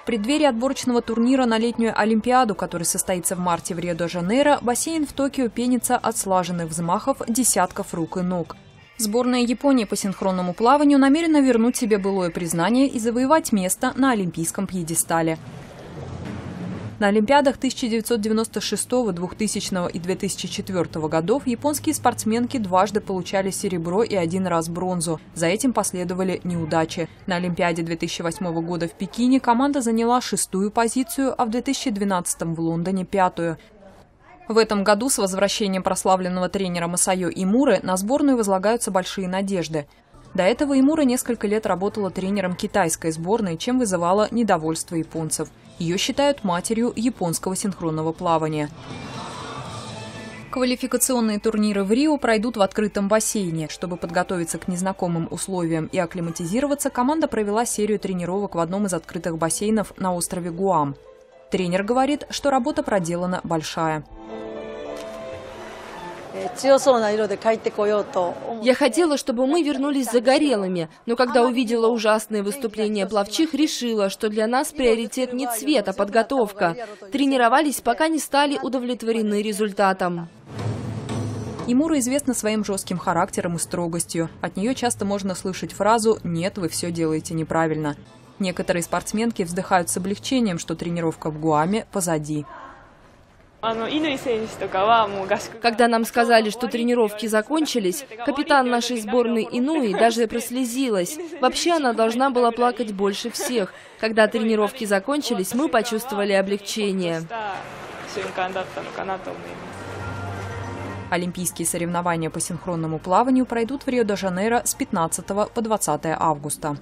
В преддверии отборочного турнира на летнюю Олимпиаду, который состоится в марте в Рио-де-Жанейро, бассейн в Токио пенится от слаженных взмахов десятков рук и ног. Сборная Японии по синхронному плаванию намерена вернуть себе былое признание и завоевать место на олимпийском пьедестале. На Олимпиадах 1996, 2000 и 2004 годов японские спортсменки дважды получали серебро и один раз бронзу. За этим последовали неудачи. На Олимпиаде 2008 года в Пекине команда заняла 6-ю позицию, а в 2012 в Лондоне 5-ю. В этом году с возвращением прославленного тренера Масаё Имуры на сборную возлагаются большие надежды. До этого Имура несколько лет работала тренером китайской сборной, чем вызывала недовольство японцев. Ее считают матерью японского синхронного плавания. Квалификационные турниры в Рио пройдут в открытом бассейне. Чтобы подготовиться к незнакомым условиям и акклиматизироваться, команда провела серию тренировок в одном из открытых бассейнов на острове Гуам. Тренер говорит, что работа проделана большая. Я хотела, чтобы мы вернулись загорелыми, но когда увидела ужасные выступления пловчих, решила, что для нас приоритет не цвет, а подготовка. Тренировались, пока не стали удовлетворены результатом. Имура известна своим жестким характером и строгостью. От нее часто можно слышать фразу «Нет, вы все делаете неправильно». Некоторые спортсменки вздыхают с облегчением, что тренировка в Гуаме позади. Когда нам сказали, что тренировки закончились, капитан нашей сборной Инуи даже прослезилась. Вообще она должна была плакать больше всех. Когда тренировки закончились, мы почувствовали облегчение. Олимпийские соревнования по синхронному плаванию пройдут в Рио-де-Жанейро с 15 по 20 августа.